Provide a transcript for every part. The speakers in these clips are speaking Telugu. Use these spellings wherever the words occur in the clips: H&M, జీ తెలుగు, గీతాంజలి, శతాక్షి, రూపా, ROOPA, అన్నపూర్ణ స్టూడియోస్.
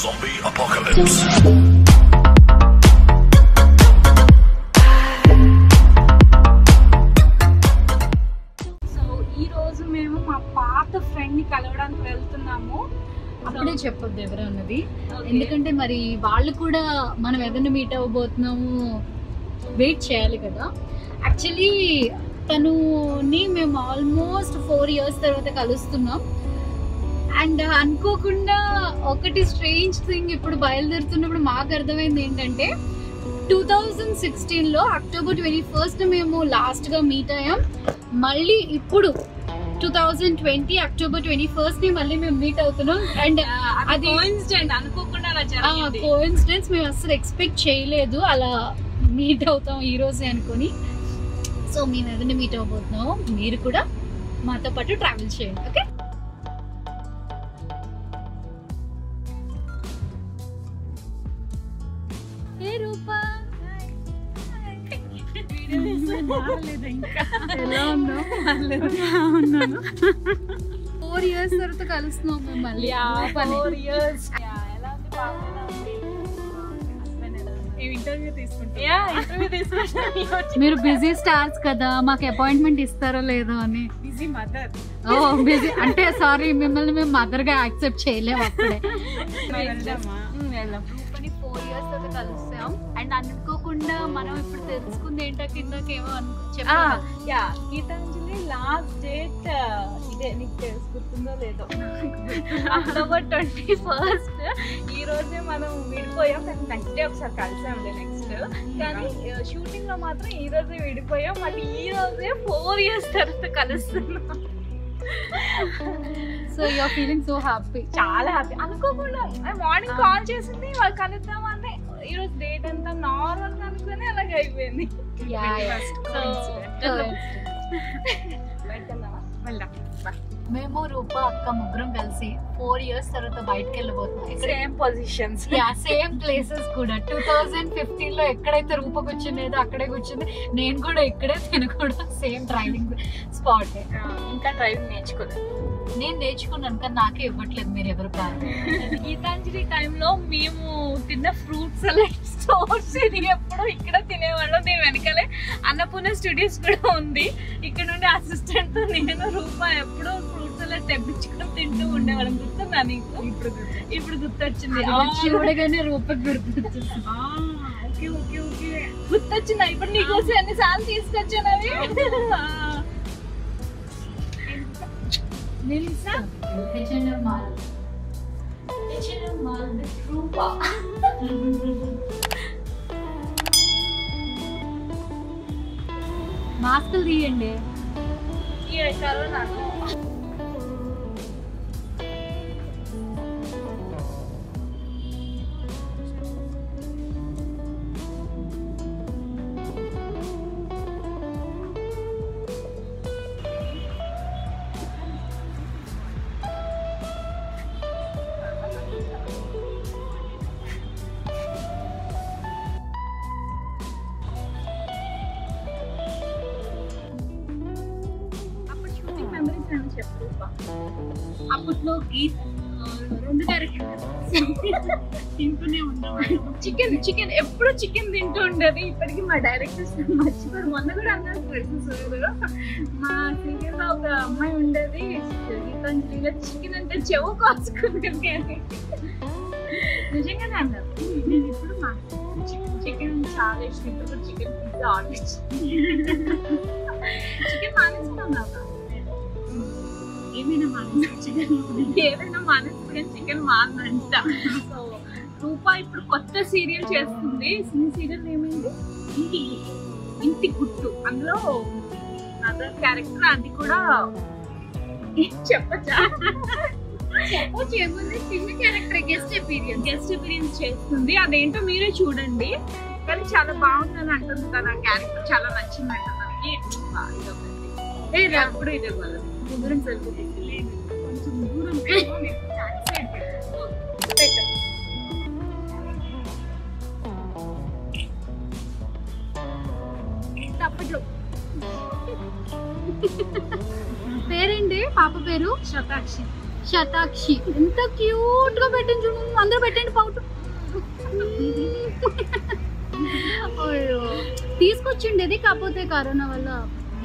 Zombie apocalypse. చెప్పొద్దు ఎవరన్నది ఎందుకంటే మరి వాళ్ళు కూడా మనం ఎవరిని మీట్ అవ్వబోతున్నాము వెయిట్ చేయాలి కదా. యాక్చువల్లీ తనుని మేము ఆల్మోస్ట్ 4 years తర్వాత కలుస్తున్నాం. అండ్ అనుకోకుండా ఒకటి స్ట్రేంజ్ థింగ్ ఇప్పుడు బయలుదేరుతున్నప్పుడు మాకు అర్థమైంది ఏంటంటే 2016లో October 21st మేము లాస్ట్గా మీట్ అయ్యాం. మళ్ళీ ఇప్పుడు 2020 October 21st మళ్ళీ మేము మీట్ అవుతున్నాం. అండ్ అది కోఇన్సిడెంట్ అనుకోకుండా అలా జరిగింది. కోఇన్సిడెన్స్ మేము అసలు ఎక్స్పెక్ట్ చేయలేదు అలా మీట్ అవుతాం ఈ రోజే అనుకొని. సో మేము ఏదైనా మీట్ అవ్వబోతున్నాం, మీరు కూడా మాతో పాటు ట్రావెల్ చేయండి. ఓకే, హే రూపా, ఎలా ఉన్నావు? 4 years తర్వాత కలుస్తున్నాం మళ్ళీ. మీరు బిజీ స్టార్స్ కదా, మాకు అపాయింట్మెంట్ ఇస్తారో లేదో అని. బిజీ మదర్ బిజీ అంటే సారీ, మిమ్మల్ని మేము మదర్ గా యాక్సెప్ట్ చేయలేము. అప్పుడే 4 years తర్వాత కలుస్తాం. అండ్ అనుకోకుండా మనం ఇప్పుడు తెలుసుకుంది ఏంటో కిందకేమో గీతాంజలి లాస్ట్ డేట్ ఇదే, నీకు తెలుసుకుంటుందో లేదో, October 21st ఈ రోజే మనం విడిపోయాం. నెక్స్ట్ డే ఒకసారి కలిసాంలే నెక్స్ట్, కానీ షూటింగ్ లో మాత్రం ఈ రోజే విడిపోయాం. మళ్ళీ ఈ రోజే 4 years తర్వాత కలుస్తున్నాం. So you are feeling so happy. Chaala happy. Anukokulla I morning call chesindi vaal kaluddam anne ee roju date anta normal ga anukone alaga ayipoyindi. Yeah, so veltana velda ba మేము రూపా అక్క ముగ్గురం కలిసి 4 years తర్వాత బయటకు వెళ్ళబోతున్నాం. సేమ్ పొజిషన్స్, సేమ్ ప్లేసెస్ కూడా. 2015లో ఎక్కడైతే రూపా కూర్చునేదో అక్కడే కూర్చుంది, నేను కూడా ఇక్కడే, నేను కూడా సేమ్ డ్రైవింగ్ స్పాట్. ఇంకా డ్రైవింగ్ నేర్చుకోలేదు, నేను నేర్చుకున్నాను కానీ నాకే ఇవ్వట్లేదు మీరు ఎవరు కాదు. గీతాంజలి టైంలో మేము తిన్న ఫ్రూట్స్ స్టోర్స్ ఎప్పుడో ఇక్కడ తినేవాళ్ళం. దీని వెనకాలే అన్నపూర్ణ స్టూడియోస్ కూడా ఉంది. ఇక్కడ నుండి అసిస్టెంట్ తో నేను రూపా ఎప్పుడో ఫ్రూట్స్ అలా తెప్పించుకుని తింటూ ఉండేవాళ్ళం. గుర్తుందా నీకు? ఇప్పుడు గుర్తొచ్చింది. చూడగానే రూపా గుర్తొచ్చింది. ఓకే ఓకే ఓకే, గుర్తొచ్చిందా? ఇప్పుడు నీకోసం ఎన్నిసార్లు తీసుకొచ్చాను అవి. Nilsa H&M Mall. H&M Mall with Roopa. Mask diyandi. Ee corona. అప్పట్లో గీత్ 2 డైరెక్టర్స్ తింటూనే ఉండేవాడు. చికెన్ ఎప్పుడు చికెన్ తింటూ ఉండేది. ఇప్పటికీ మా డైరెక్టర్స్ మర్చిపోయారు. మొన్న కూడా అందరూ మా సీరియల్ లో ఒక అమ్మాయి ఉండేది గీతాంజలిలో, చికెన్ అంటే చెవు కాచుకునేది. కానీ నిజంగానే అన్నారు, నేను ఇప్పుడు మా చికెన్ చాలా ఇష్టం. ఇప్పుడు చికెన్ పిజ్జా ఆర్డర్, చికెన్ మానేసుకున్నాను. ఏదైనా మానేసుకుని చికెన్ మానంట. సో రూపా ఇప్పుడు కొత్త సీరియల్ చేస్తుంది. ఈ సీరియల్ ఏమైంది, ఇంటి గుట్టు. అందులో అదర్ క్యారెక్టర్, అది కూడా చెప్పచ్చా? ఏముంది, చిన్న క్యారెక్టర్ గెస్ట్ అపీరియన్స్ చేస్తుంది. అదేంటో మీరే చూడండి. కానీ చాలా బాగుందని అంటుంది కదా, క్యారెక్టర్ చాలా నచ్చింది అంట తనకి. అప్పుడు ఇదే కదా దూరం సరిపోతుంది, కొంచెం దూరం పెట్టాం. అప్పట్లో పేరేంటి పాప? పేరు శతాక్షి. శతాక్షి ఎంత క్యూట్ గా పెట్టింది చూడు, అందరూ పెట్టండి పౌట్. అయ్యో తీసుకొచ్చిండేది, కాకపోతే కరోనా వల్ల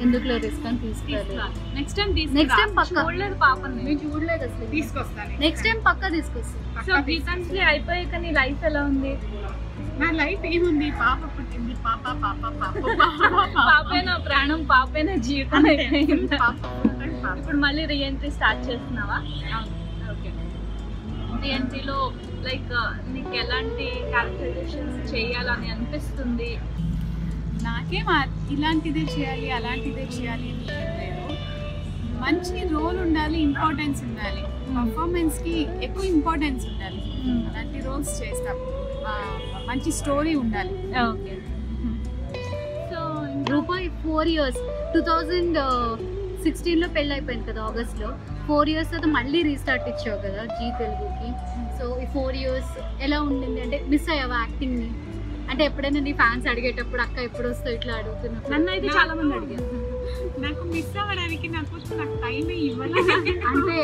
ఎందుకులే రిస్క్ అని తీసుకురాలేదు. నెక్స్ట్ టైం తీసుకురా, నెక్స్ట్ టైం పక్కా చూడలేదు పాపని, నేను చూడలేదు అసలు, తీసుకొస్తాను నెక్స్ట్ టైం పక్కా తీసుకొస్తాను. సో రీసెంట్ గా అయిపోయాక నీ లైఫ్ ఎలా ఉంది? నా లైఫ్ ఏముంది, పాప పుట్టింది, పాప పాప పాప పాపే నా ప్రాణం, పాపే నా జీవితం అయిపోయింది. ఇప్పుడు మళ్ళీ రీఎంట్రీ స్టార్ట్ చేస్తున్నావా? ఓకే, రీఎంట్రీలో లైక్ నీకు ఎలాంటి క్యారెక్టరైజేషన్స్ చేయాలని అనిపిస్తుంది? నాకేం ఇలాంటిదే చేయాలి అలాంటిదే చేయాలి అని ఏం లేదు, మంచి రోల్ ఉండాలి, ఇంపార్టెన్స్ ఉండాలి, పర్ఫార్మెన్స్కి ఎక్కువ ఇంపార్టెన్స్ ఉండాలి, అలాంటి రోల్స్ చేస్తాం, మంచి స్టోరీ ఉండాలి. ఓకే, సో రూపా 4 years 2016లో పెళ్ళి అయిపోయింది కదా ఆగస్ట్లో, 4 years తర్వాత మళ్ళీ రీస్టార్ట్ ఇచ్చావు కదా జీ తెలుగుకి, సో ఈ 4 years ఎలా ఉండింది? అంటే మిస్ అయ్యావా యాక్టింగ్ని? అంటే ఎప్పుడైనా నీ ఫ్యాన్స్ అడిగేటప్పుడు అక్క ఎప్పుడు వస్తావు ఇట్లా అడుగుతున్నావు? నన్ను అయితే చాలా మంది అడిగారు. నాకు మిస్ అవ్వడానికి నాకు టైమే ఇవ్వలేదు, అంటే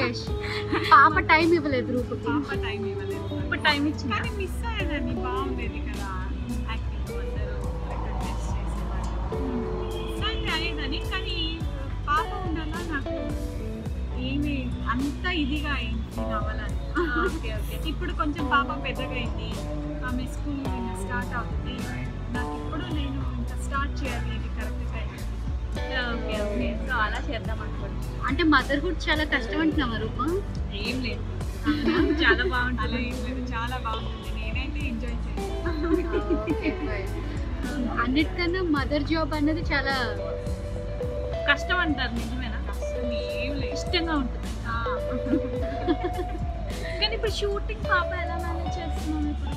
పాప టైం ఇవ్వలేదు, రూప పాప టైం ఇవ్వలేదు, రూప టైం ఇచ్చి కానీ మిస్ అయ్యేదాన్ని, బాగుండేది కదా యాక్టింగ్ అందరూ డ్రెస్ చేసేవాళ్ళు, మిస్ అయితే అయ్యేదాన్ని. కానీ పాప ఉండాలా నాకు ఏమి అంత ఇదిగా అయింది అవ్వాలని. ఓకే ఓకే, ఇప్పుడు కొంచెం పాప పెద్దగా అయింది, ఆమె స్కూల్ స్టార్ట్ అవుతుంది, నాకు ఇప్పుడు నేను ఇంకా స్టార్ట్ చేయాలి ఇది కరెక్ట్గా. ఓకే ఓకే, సో అలా చేద్దాం అనుకుంటున్నాను. అంటే మదర్హుడ్ చాలా కష్టం అంటున్నావా రూపా? ఏం లేదు, చాలా బాగుంటుంది, ఏం లేదు చాలా బాగుంటుంది, నేనైతే ఎంజాయ్ చేయాలి. అన్నిటికన్నా మదర్ జాబ్ అనేది చాలా కష్టం అంటారు, నిజమేనా? కష్టం ఏం లేదు, ఇష్టంగా ఉంటుంది. కానీ ఇప్పుడు షూటింగ్ పాప ఎలా మేనేజ్ చేస్తున్నాను? ఇప్పుడు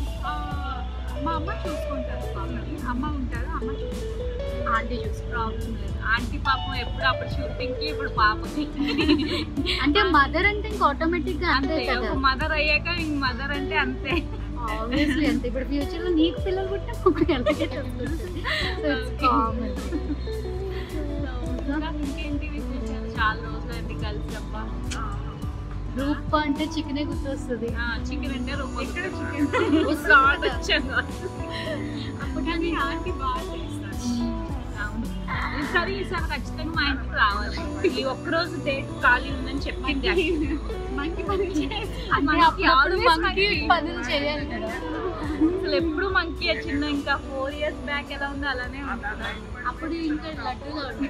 మా అమ్మ చూసుకుంటారు పాపని, అమ్మ ఉంటారు, అమ్మ చూసుకుంటారు, ఆంటీ చూసి ప్రాబ్లం లేదు. ఆంటీ పాపం ఎప్పుడు అప్పుడు షూటింగ్కి, ఇప్పుడు పాపకి, అంటే మదర్ అంటే ఇంకా ఆటోమేటిక్గా అంతే, మదర్ అయ్యాక ఇంక మదర్ అంటే అంతే, ఆబ్వియస్లీ అంతే. ఇప్పుడు ఫ్యూచర్లో నీకు పిల్లలు పుట్టినా ఒకటి అలాగే చెప్తుంది, ఇంకేంటి విశేషాలు? చాలా రోజులండి కలిసి, అబ్బా రూప అంటే చికెనే గుర్తొస్తుంది, చికెన్ అంటే రూప అప్పటికీ ఆంటీ బాగా. ఈసారి ఈసారి ఖచ్చితంగా మా ఇంటికి రావాలి, ఈ ఒక్కరోజు డేట్ ఖాళీ ఉందని చెప్పింది, అసలు ఎప్పుడు మంకీ చిన్న, ఇంకా 4 years బ్యాక్ ఎలా ఉందో అలానే ఉంటుంది. అప్పుడు ఇంకా లడ్డుగా ఉంది,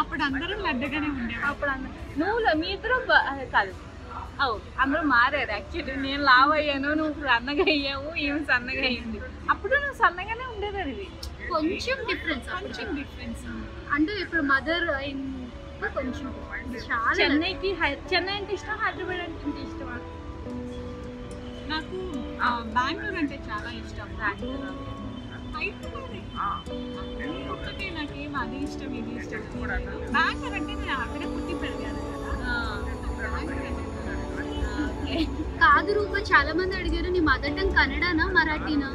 అప్పుడు అందరం లడ్డుగానే ఉండే, అప్పుడు అందరూ నువ్వు మీ ఇద్దరు కాదు, అందరూ మారారు యాక్చువల్లీ, నేను లావ్ అయ్యాను, నువ్వు సన్నగా అయ్యావు, ఈమె సన్నగా అయ్యింది, అప్పుడు నువ్వు సన్నగానే ఉండేది, అది కొంచెం డిఫరెన్స్, కొంచెం డిఫరెన్స్ అంటే ఇప్పుడు మదర్ ఇంకా కొంచెం చాలా. చెన్నైకి చెన్నై అంటే ఇష్టం, హైదరాబాద్ అంటే ఇష్టం? నాకు బెంగళూరు అంటే చాలా ఇష్టం, బెంగళూరు హైదరాబాద్ నాకేం అది ఇష్టం ఇది ఇష్టం, బెంగళూరు అంటే నేను అక్కడే పుట్టి పెరిగాను కదా. కాదు రూప, చాలా మంది అడిగారు నీ మదర్ టంగ్ కన్నడనా మరాఠీనా?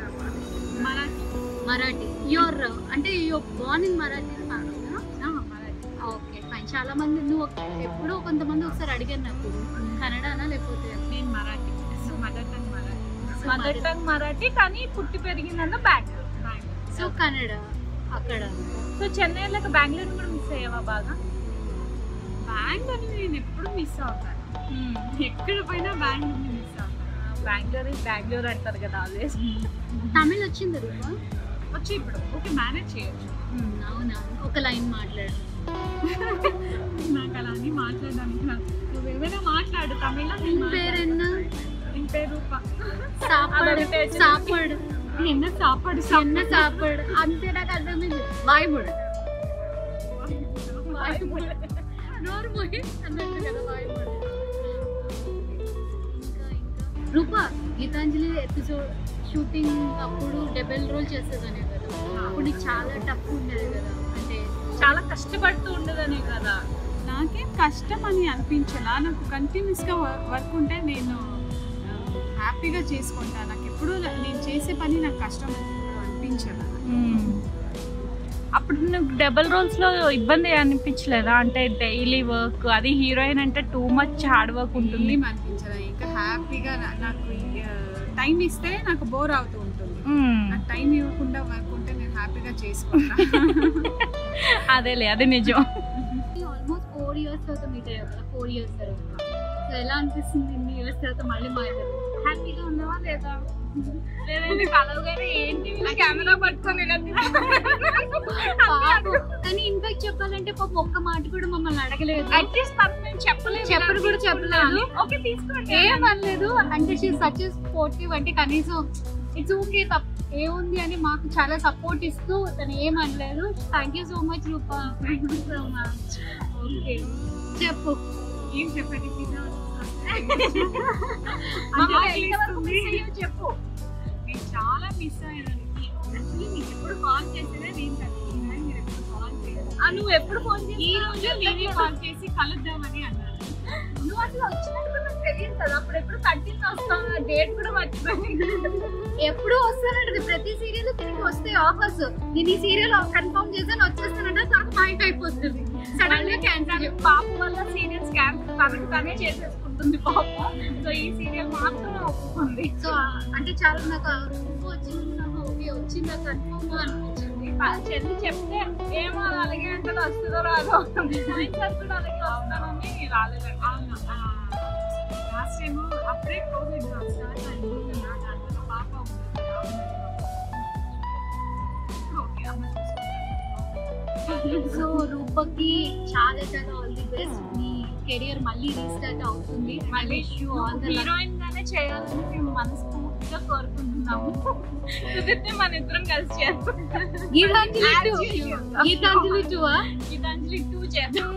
మరాఠీ, మరాఠీ. యువర్ అంటే your born in Marathi? Okay fine. చాలా మంది నువ్వు ఎప్పుడో కొంతమంది ఒకసారి అడిగారు నాకు కన్నడనా లేకపోతే, నేను Marathi, so mother tongue Marathi, mother tongue Marathi, కానీ పుట్టి పెరిగిందన్న బెంగళూరు, సో కన్నడ అక్కడ. సో చెన్నై లేక బెంగళూరు కూడా మిస్ అయ్యావా బాగా? బెంగళూరు నేను ఎప్పుడు మిస్ అవుతాను, ఎక్కడ పోయినా బెంగళూరు మిస్ అవుతాను, బెంగళూరు బెంగళూరు అంటారు కదా ఆల్వేస్. తమిళ్ వచ్చింది రూపా? వచ్చి ఇప్పుడు ఓకే మేనేజ్ చేయొచ్చు. అవునా, ఒక లైన్ మాట్లాడు. నాకు అలా అని మాట్లాడడానికి నాకు, నువ్వు ఏమైనా మాట్లాడు తమిళ. నీ పేరెన్న? నీ పేరు రూపా? సాపాడు, సాపాడు ఎన్న, సాపాడు ఎన్న, సాపాడు అంతే, నాకు అర్థమైంది. వాయుముడు, వాయుముడు నోర్మోహి అన్నట్టు కదా, వాయుముడు. రూపా గీతాంజలి ఎపిసోడ్ షూటింగ్ అప్పుడు 70 రోల్ చేసేదనే కదా, అప్పుడు చాలా టఫ్ ఉండేది కదా, అంటే చాలా కష్టపడుతూ ఉండేదనే కదా? నాకేం కష్టం అని అనిపించలా, నాకు కంటిన్యూస్గా వర్క్ ఉంటే నేను హ్యాపీగా చేసుకుంటాను, నాకు ఎప్పుడూ నేను చేసే పని నాకు కష్టం అనిపించదా. అప్పుడు నాకు డబుల్ రోల్స్ లో ఇబ్బంది అనిపించలేదా? అంటే డైలీ వర్క్, అది హీరోయిన్ అంటే టూ మచ్ హార్డ్ వర్క్ ఉంటుంది అనిపించదా? ఇంకా హ్యాపీగా నాకు టైం ఇస్తే నాకు బోర్ అవుతూ ఉంటుంది. నాకు టైం ఇవ్వకుండా వర్క్ ఉంటే నేను హ్యాపీగా చేసుకుంటా. అదేలే, అదే నిజం. ఆల్మోస్ట్ 4 years తర్వాత మీట్ అయ్యావు కదా, 4 years తర్వాత సో ఎలా అనిపిస్తుంది? ఇన్ని ఇయర్స్ తర్వాత మళ్ళీ మాట్లాడు, హ్యాపీగా ఉన్నావా లేదా? కానీ ఇన్ఫాక్ట్ చెప్పాలంటే పాపం ఒక్క మాట కూడా మమ్మల్ని అడగలేదు, చెప్పరు కూడా చెప్పలేదు. ఏమనలేదు అంటే సచ్ సపోర్టివ్, అంటే కనీసం ఇట్స్ ఓకే ఏముంది అని మాకు చాలా సపోర్ట్ ఇస్తూ తను ఏమనలేదు. Thank you so much రూపా. Thank you so much. Okay చెప్పు, ఏం చెప్పండి చెప్పు. నేను చాలా మిస్ అయ్యాను. మీకు ఎప్పుడు కాల్ చేసేదే నేను తగ్గిందా? మీరు ఎప్పుడు కాల్ చేయాలి? నువ్వు ఎప్పుడు ఫోన్ చేసి ఈ రోజు నేనే కాల్ చేసి కలుద్దామని అన్నాను. నువ్వు అసలు వచ్చినట్టు నాకు తెలియదు కదా, అప్పుడు ఎప్పుడు కంటిన్యూ వస్తాను, డేట్ కూడా మర్చిపోయింది. ఎప్పుడు వస్తానంటది, ప్రతి సీరియల్ తిరిగి వస్తాయి ఆఫర్స్. నేను ఈ సీరియల్ కన్ఫర్మ్ చేసాను, వచ్చేస్తానంటే నాకు పాయింట్ అయిపోతుంది. సడన్ గా క్యాన్సల్. పాప వల్ల సీరియల్స్ క్యాన్సల్ తనకు తనే చేసేసుకుంటుంది పాప. సో ఈ సీరియల్ మాత్రం ఒప్పుకుంది. సో అంటే చాలా నాకు వచ్చింది, నాకు ఓకే వచ్చింది, నాకు కన్ఫర్మ్ అనిపించింది. చెల్లి చెప్తే ఏమో అలాగే అంటే వస్తుందో రాదో, కూడా అలాగే వస్తానని రాలేదు. లాస్ట్ టైం అప్పుడే కోవిడ్ స్టార్ట్ అయింది. దాంట్లో పాప సో రూపకి చాలా చాలా ఆల్ ది బెస్ట్. మీ కెరియర్ మళ్ళీ రీస్టార్ట్ అవుతుంది, మళ్ళీ హీరోయిన్ గానే చేయాలని మేము మనస్ఫూర్తిగా కోరుకుంటున్నాము. కుదిరితే మన ఇద్దరం కలిసి చేస్తాం. గీతాంజలి 2 చేద్దాం.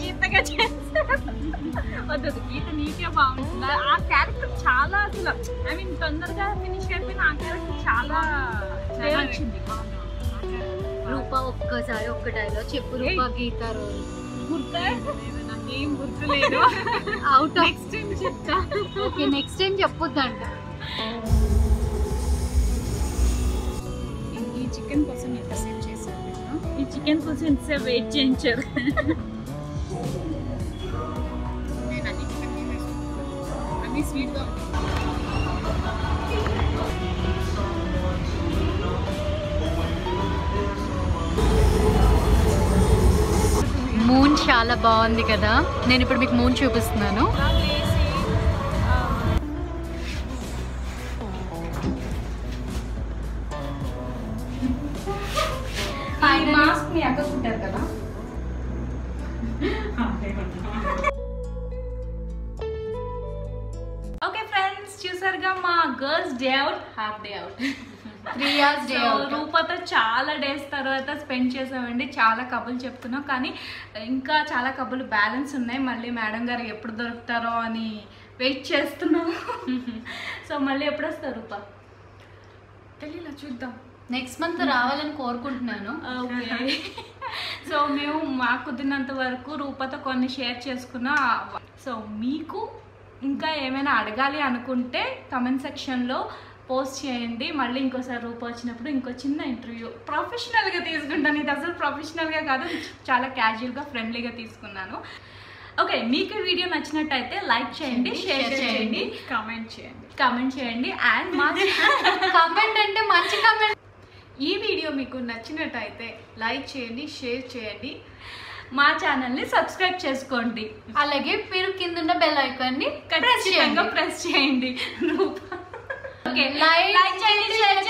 గీతగా చేస్తాను. గీత నీట్గా బాగుంటుంది. ఆ క్యారెక్టర్ చాలా అసలు ఐ మీన్ తొందరగా ఫినిష్ అయిపోయిన ఆ క్యారెక్టర్ చాలా వచ్చింది. రూపా ఒక్కసారి ఒక్క డైలాగ్ చెప్పు. రూపా గీత రోల్ నాకేం గుర్తు లేదు. అవుట్ నెక్స్ట్ టైం చెప్తా. ఓకే నెక్స్ట్ టైం చెప్పొద్దంట. ఈ చికెన్ కోసం ఎంతసేపు చేశారు? ఈ చికెన్ కోసం ఎంతసేపు వెయిట్ చేయించారు? నేను అన్ని స్వీట్గా మూన్ చాలా బాగుంది కదా, నేను ఇప్పుడు మీకు మూన్ చూపిస్తున్నాను. ఓకే ఫ్రెండ్స్, చూసారుగా మా girls day out, half day out. 3 years రూపాతో చాలా డేస్ తర్వాత స్పెండ్ చేసామండి. చాలా కబుర్లు చెప్తున్నాం కానీ ఇంకా చాలా కబుర్లు బ్యాలెన్స్ ఉన్నాయి. మళ్ళీ మేడం గారు ఎప్పుడు దొరుకుతారో అని వెయిట్ చేస్తున్నాం. సో మళ్ళీ ఎప్పుడు వస్తారు రూపా? తెలియలా, చూద్దాం. నెక్స్ట్ మంత్ రావాలని కోరుకుంటున్నాను. ఓకే సో మేము మా కుదిరినంత వరకు రూపాతో కొన్ని షేర్ చేసుకున్నాం. సో మీకు ఇంకా ఏమైనా అడగాలి అనుకుంటే కామెంట్ సెక్షన్లో పోస్ట్ చేయండి. మళ్ళీ ఇంకోసారి రూపా వచ్చినప్పుడు ఇంకో చిన్న ఇంటర్వ్యూ ప్రొఫెషనల్గా తీసుకుంటాను. ఇది అసలు ప్రొఫెషనల్గా కాదు, చాలా క్యాజువల్గా ఫ్రెండ్లీగా తీసుకున్నాను. ఓకే, మీకు వీడియో నచ్చినట్టయితే లైక్ చేయండి, షేర్ చేయండి, కామెంట్ చేయండి అండ్ కామెంట్ అంటే మంచి కామెంట్. ఈ వీడియో మీకు నచ్చినట్టయితే లైక్ చేయండి, షేర్ చేయండి, మా ఛానల్ని సబ్స్క్రైబ్ చేసుకోండి. అలాగే మీరు కింద బెల్ ఐకాన్ని ప్రెస్ చేయండి. లైక్ చేయండి, షేర్ చేయండి.